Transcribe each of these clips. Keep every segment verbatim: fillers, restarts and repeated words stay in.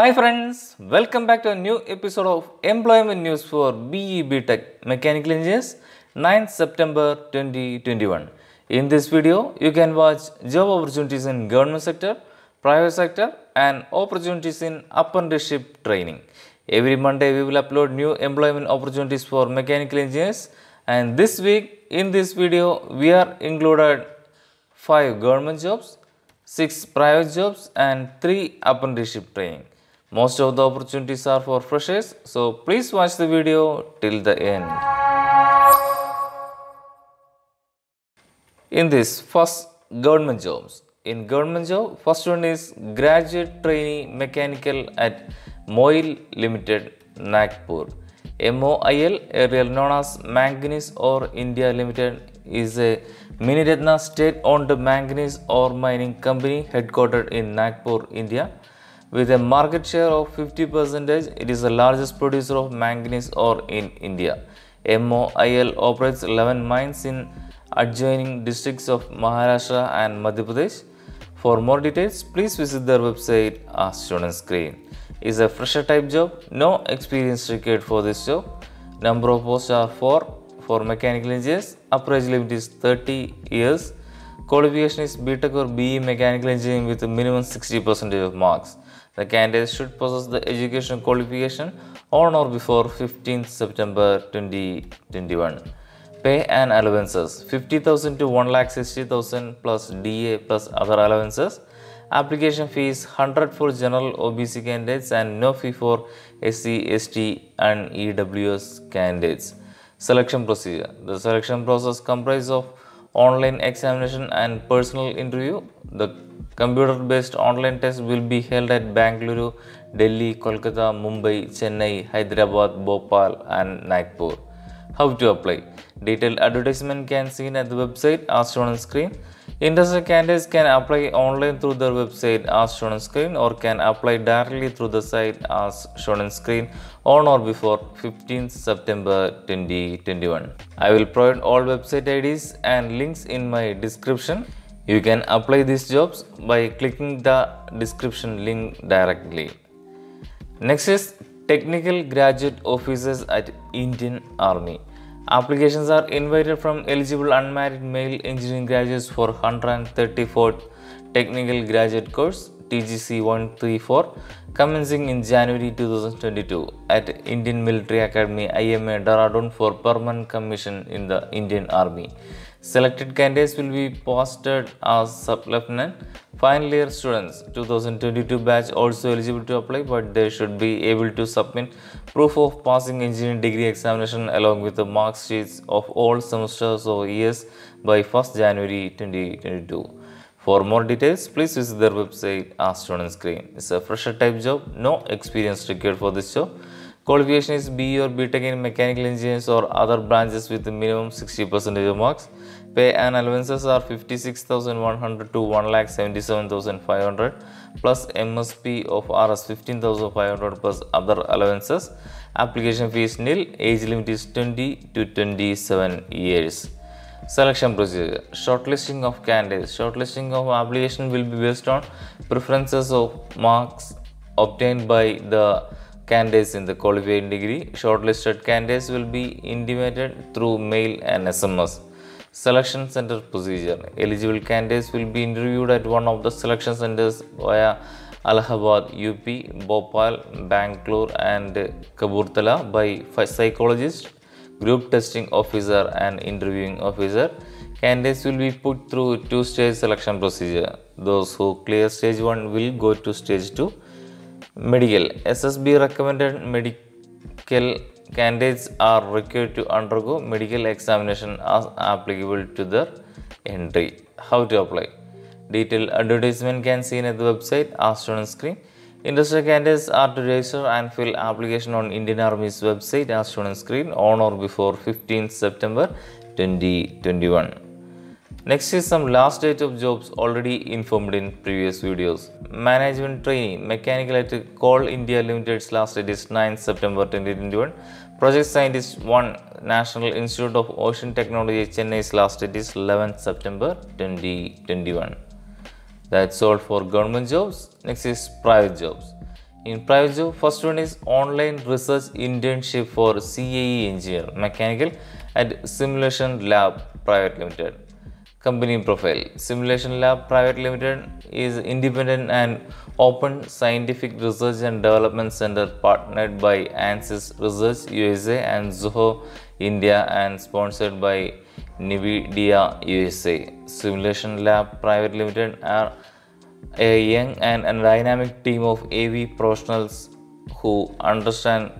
Hi friends, welcome back to a new episode of Employment News for B E B Tech Mechanical Engineers, ninth September twenty twenty-one. In this video, you can watch job opportunities in government sector, private sector and opportunities in apprenticeship training. Every Monday, we will upload new employment opportunities for mechanical engineers, and this week in this video, we are included five government jobs, six private jobs and three apprenticeship training. Most of the opportunities are for freshers, so please watch the video till the end. In this first government jobs, in government job, first one is graduate trainee mechanical at Moil Limited, Nagpur. M O I L, area known as Manganese Ore India Limited, is a Miniratna state-owned manganese ore mining company headquartered in Nagpur, India. With a market share of fifty percent, it is the largest producer of manganese ore in India. M O I L operates eleven mines in adjoining districts of Maharashtra and Madhya Pradesh. For more details, please visit their website as shown on screen. Is a fresher type job, no experience required for this job. Number of posts are four. For mechanical engineers, upper age limit is thirty years. Qualification is B Tech or B E Mechanical Engineering with a minimum sixty percent of marks. The candidate should possess the education qualification on or before fifteenth September twenty twenty-one. Pay and allowances: fifty thousand to one lakh sixty thousand plus D A plus other allowances. Application fee is one hundred for general O B C candidates and no fee for S C, S T and E W S candidates. Selection procedure. The selection process comprises of online examination and personal interview. The computer-based online test will be held at Bangalore, Delhi, Kolkata, Mumbai, Chennai, Hyderabad, Bhopal and Nagpur. How to apply? Detailed advertisement can be seen at the website as shown on screen. Interested candidates can apply online through their website as shown on screen or can apply directly through the site as shown on screen on or before fifteenth September twenty twenty-one. I will provide all website I Ds and links in my description. You can apply these jobs by clicking the description link directly. Next is Technical Graduate Officers at Indian Army. Applications are invited from eligible unmarried male engineering graduates for one hundred thirty-fourth Technical Graduate Course T G C one thirty-four commencing in January two thousand twenty-two at Indian Military Academy I M A Dehradun for permanent commission in the Indian Army. Selected candidates will be posted as sub-lieutenant. Final year students two thousand twenty-two batch also eligible to apply, but they should be able to submit proof of passing engineering degree examination along with the mark sheets of all semesters or years by first January twenty twenty-two. For more details, please visit their website as shown on screen. It's a fresher type job, no experience required for this job. Qualification is B E or B Tech in mechanical engineers or other branches with minimum sixty percent of marks. Pay and allowances are fifty-six thousand one hundred to one lakh seventy-seven thousand five hundred plus M S P of Rs fifteen thousand five hundred plus other allowances. Application fee is nil. Age limit is twenty to twenty-seven years. Selection procedure. Shortlisting of candidates. Shortlisting of application will be based on preferences of marks obtained by the candidates in the qualifying degree. Shortlisted candidates will be intimated through mail and S M S. Selection center procedure. Eligible candidates will be interviewed at one of the selection centers via Allahabad, U P, Bhopal, Bangalore and Kaburtala by psychologist, group testing officer and interviewing officer. Candidates will be put through two-stage selection procedure. Those who clear stage one will go to stage two. Medical. S S B recommended medical candidates are required to undergo medical examination as applicable to their entry. How to apply? Detailed advertisement can be seen at the website as shown on screen. Interested candidates are to register and fill application on Indian Army's website as shown on screen on or before fifteenth September twenty twenty-one. Next is some last date of jobs already informed in previous videos. Management trainee mechanical at Coal India Limited's last date is ninth September twenty twenty-one. Project scientist one National Institute of Ocean Technology Chennai's last date is eleventh September twenty twenty-one. That's all for government jobs. Next is private jobs. In private job, first one is online research internship for C A E engineer, mechanical at Simulation Lab Private Limited. Company profile: Simulation Lab Private Limited is independent and open scientific research and development center partnered by ANSYS Research U S A and Zoho India and sponsored by NVIDIA U S A. Simulation Lab Private Limited are a young and a dynamic team of A V professionals who understand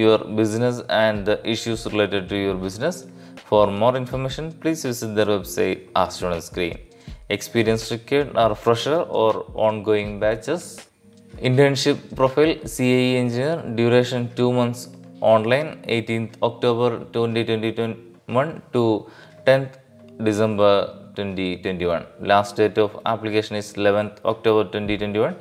your business and the issues related to your business. For more information, please visit their website as shown on screen. Experience required are fresher or ongoing batches. Internship profile: C A E engineer, duration two months, online eighteenth October twenty twenty-one to tenth December twenty twenty-one. Last date of application is eleventh October twenty twenty-one.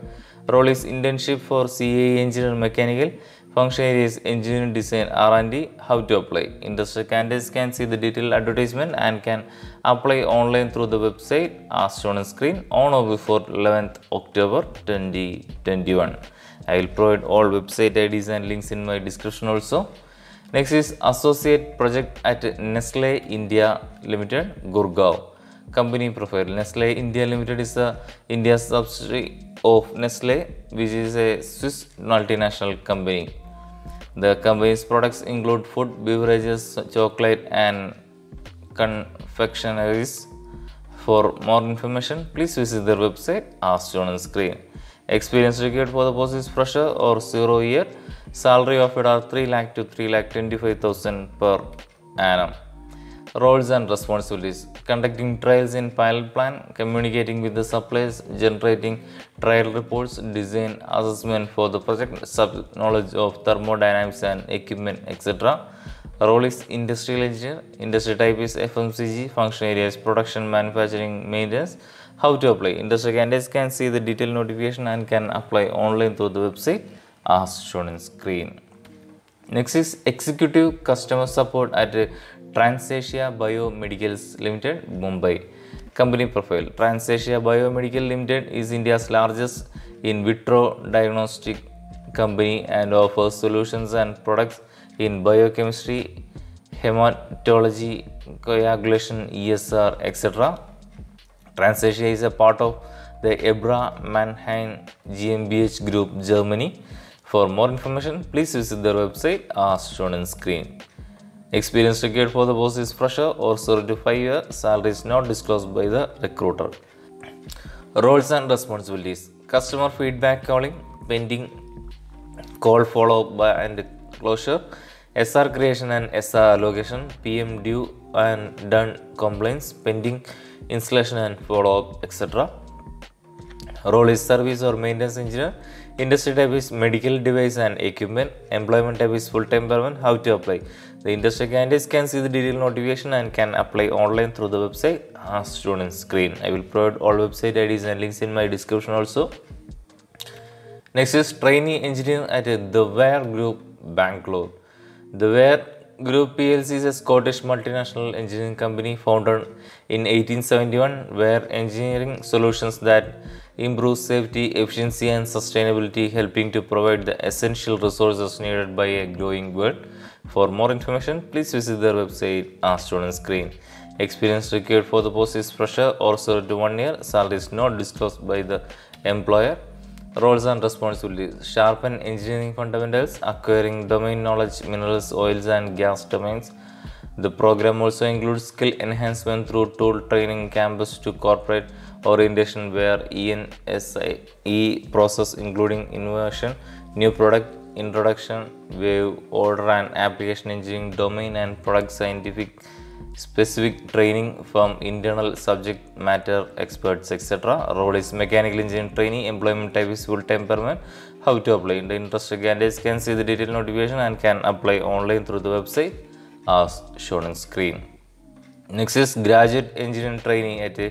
Role is internship for C A E engineer mechanical. Function area is engineering design R and D. How to apply? Industry candidates can see the detailed advertisement and can apply online through the website as shown on screen on or before eleventh October twenty twenty-one. I will provide all website I Ds and links in my description also. Next is Associate Project at Nestle India Limited, Gurgaon. Company profile: Nestle India Limited is a India subsidiary of Nestle, which is a Swiss multinational company. The company's products include food, beverages, chocolate, and confectionaries. For more information, please visit their website as shown on screen. Experience required for the post is fresher or zero year. Salary offered are three lakh to three lakh twenty-five thousand per annum. Roles and responsibilities: conducting trials in pilot plant, communicating with the suppliers, generating trial reports, design assessment for the project, subject knowledge of thermodynamics and equipment, et cetera. Role is industrial engineer. Industry type is F M C G. Function areas: production, manufacturing, maintenance. How to apply? Industry candidates can see the detailed notification and can apply online through the website as shown on screen. Next is Executive Customer Support at TransAsia Biomedicals Limited, Mumbai. Company profile: TransAsia Biomedical Limited is India's largest in vitro diagnostic company and offers solutions and products in biochemistry, hematology, coagulation, E S R, et cetera. TransAsia is a part of the Ebra Mannheim G m b H Group, Germany. For more information, please visit their website as shown on screen. Experience required for the post is fresher or zero to five year. Salary is not disclosed by the recruiter. Roles and responsibilities: customer feedback calling, pending call follow-up and closure, S R creation and S R allocation, P M due and done complaints, pending installation and follow-up, et cetera. Role is service or maintenance engineer. Industry type is medical device and equipment. Employment type is full-time permanent. How to apply? The industry candidates can see the detailed notification and can apply online through the website as shown on screen. I will provide all website I Ds and links in my description also. Next is Trainee Engineer at the Weir Group, Bangalore. The Weir Group P L C is a Scottish multinational engineering company founded in eighteen seventy-one, where engineering solutions that improve safety, efficiency, and sustainability, helping to provide the essential resources needed by a growing world. For more information, please visit their website as shown on screen. Experience required for the post is fresher or zero to one year. Salary is not disclosed by the employer. Roles and responsibilities: sharpen engineering fundamentals, acquiring domain knowledge, minerals, oils, and gas domains. The program also includes skill enhancement through tool training, campus to corporate orientation, where E N S I E process including innovation, new product introduction, wave order and application engineering, domain and product scientific specific training from internal subject matter experts, et cetera. Role is mechanical engineering trainee. Employment type is full-time permanent. How to apply? The interested candidates can see the detailed notification and can apply online through the website as shown on screen. Next is Graduate Engineering Trainee at a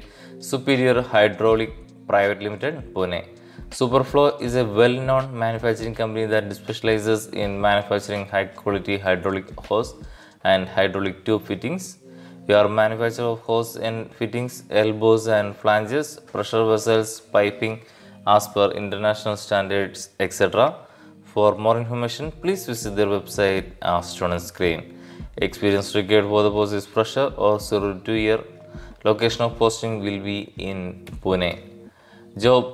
Superior Hydraulic Private Limited, Pune. Superflow is a well-known manufacturing company that specializes in manufacturing high-quality hydraulic hose and hydraulic tube fittings. We are manufacturer of hose and fittings, elbows and flanges, pressure vessels, piping as per international standards, et cetera. For more information, please visit their website as shown on screen. Experience required for the post is fresher or zero to two year. Location of posting will be in Pune. Job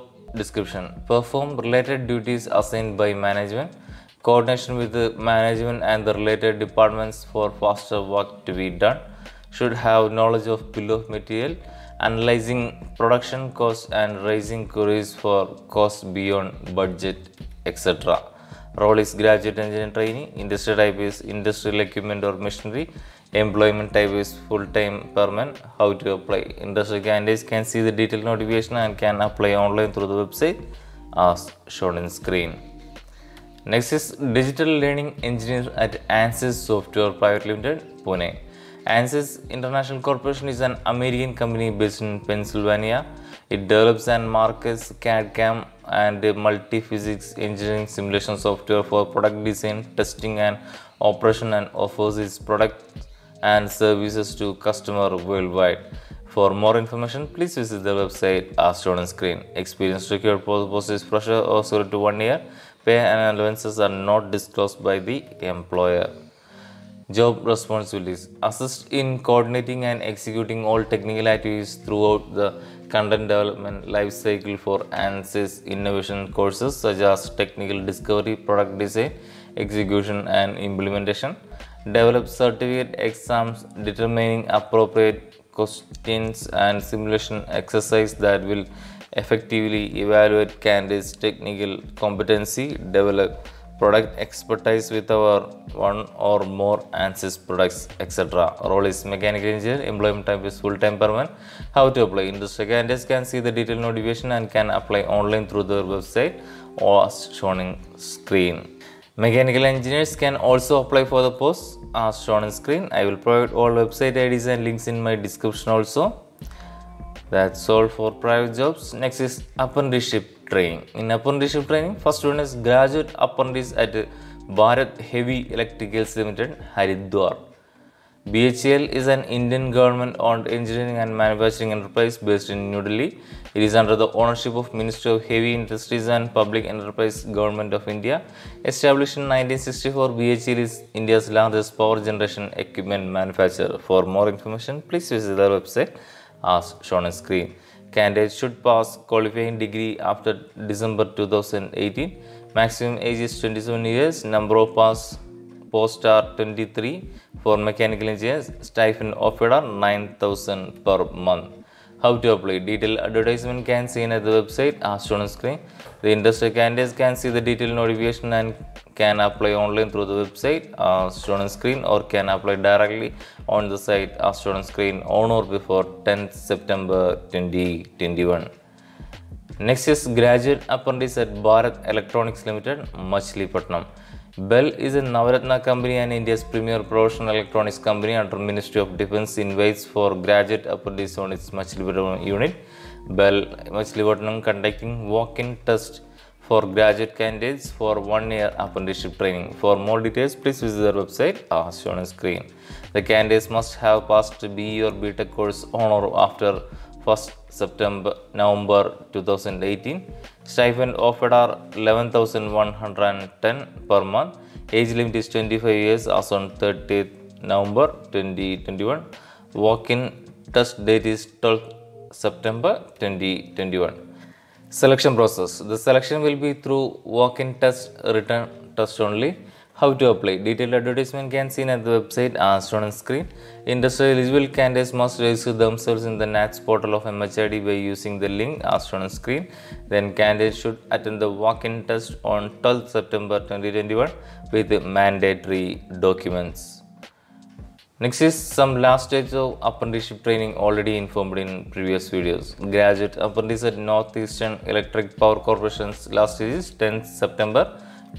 description: perform related duties assigned by management, coordination with the management and the related departments for faster work to be done, should have knowledge of bill of material, analyzing production costs and raising queries for costs beyond budget, et cetera. Role is graduate engineer trainee. Industry type is industrial equipment or machinery. Employment type is full-time permanent. How to apply? Industry candidates can see the detailed notification and can apply online through the website as shown on screen. Next is digital learning engineer at Ansys Software Private Limited, Pune. Ansys International Corporation is an American company based in Pennsylvania. It develops and markets C A D C A M and multi-physics engineering simulation software for product design, testing and operation, and offers its products and services to customers worldwide. For more information, please visit the website as shown on screen. Experience required for the post is fresher or zero to one year. Pay and allowances are not disclosed by the employer. Job responsibilities: assist in coordinating and executing all technical activities throughout the content development life cycle for ANSYS innovation courses such as technical discovery, product design, execution and implementation. Develop certificate exams determining appropriate questions and simulation exercise that will effectively evaluate candidates' technical competency. Develop product expertise with our one or more ANSYS products, et cetera. Role is mechanical engineer. Employment type is full-time permanent. How to apply? Industry candidates can see the detailed notification and can apply online through their website or as shown on screen. Mechanical engineers can also apply for the post as shown on screen. I will provide all website I Ds and links in my description also. That's all for private jobs. Next is apprenticeship training. In apprenticeship training, first one is graduate apprentice at Bharat Heavy Electricals Limited, Haridwar. B H E L is an Indian government-owned engineering and manufacturing enterprise based in New Delhi. It is under the ownership of Ministry of Heavy Industries and Public Enterprise, Government of India. Established in nineteen sixty-four, B H E L is India's largest power generation equipment manufacturer. For more information, please visit our website as shown on screen. Candidates should pass qualifying degree after December two thousand eighteen. Maximum age is twenty-seven years. Number of pass posts are twenty-three for mechanical engineers. Stipend offered are nine thousand per month. How to apply? Detailed advertisement can seen at the website as shown on screen. The industry candidates can see the detailed notification and can apply online through the website as shown on screen, or can apply directly on the site as shown on screen on or before tenth September twenty twenty-one. Next is graduate apprentice at Bharat Electronics Limited, Machalipatnam. Bell is a Navaratna company and India's premier professional electronics company under Ministry of Defence. Invites for graduate apprentice on its Machalipatnam unit. Bell Machalipatnam conducting walk-in test for graduate candidates for one year apprenticeship training. For more details, please visit their website as shown on screen. The candidates must have passed B E or B Tech course on or after first September November two thousand eighteen. Stipend offered are eleven thousand one hundred ten per month. Age limit is twenty-five years as on thirtieth November twenty twenty-one. Walk-in test date is twelfth September twenty twenty-one. Selection process: the selection will be through walk-in test, written test only. How to apply? Detailed advertisement can seen at the website as shown on screen. Industry eligible candidates must register themselves in the N A T S portal of M H R D by using the link as shown on screen. Then candidates should attend the walk-in test on twelfth September twenty twenty-one with mandatory documents. Next is some last stage of apprenticeship training already informed in previous videos. Graduate apprentice at Northeastern Electric Power Corporation's last stage is tenth September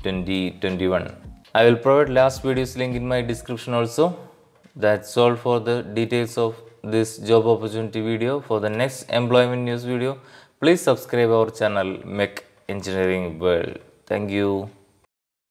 twenty twenty-one. I will provide last video's link in my description also. That's all for the details of this job opportunity video. For the next employment news video, please subscribe our channel Mech Engineering World. Thank you.